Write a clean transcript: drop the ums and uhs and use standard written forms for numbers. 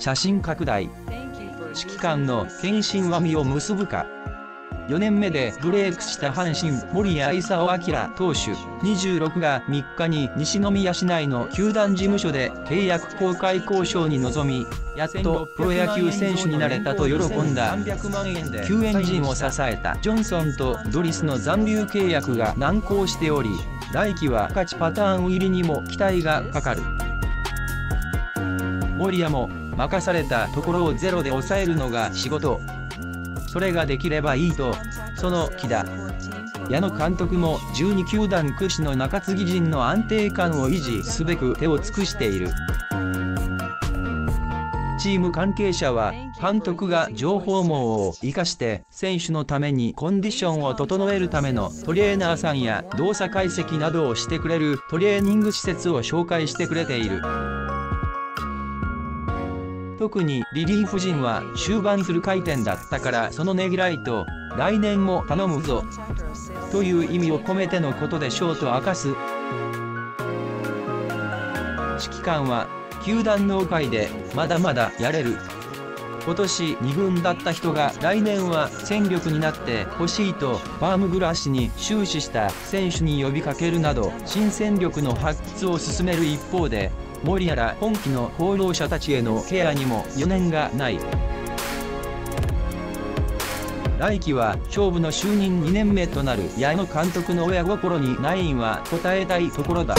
写真拡大。指揮官の献身は実を結ぶか。4年目でブレイクした阪神森谷勲明投手26が3日に西宮市内の球団事務所で契約更改交渉に臨み、やっとプロ野球選手になれたと喜んだ。救援陣を支えたジョンソンとドリスの残留契約が難航しており、来季は勝ちパターン入りにも期待がかかる。森谷も任されたところをゼロで抑えるのが仕事。それができればいいと、その気だ。矢野監督も12球団屈指の中継ぎ陣の安定感を維持すべく手を尽くしている。チーム関係者は、監督が情報網を生かして選手のためにコンディションを整えるためのトレーナーさんや動作解析などをしてくれるトレーニング施設を紹介してくれている。特にリリーフ陣は終盤する回転だったから、そのねぎらいと来年も頼むぞという意味を込めてのことでしょうと明かす。指揮官は球団納会でまだまだやれる。今年2軍だった人が来年は戦力になってほしいとファーム暮らしに終始した選手に呼びかけるなど、新戦力の発掘を進める一方で、森谷ら本気の功労者たちへのケアにも余念がない。来季は勝負の就任2年目となる矢野監督の親心にナインは応えたいところだ。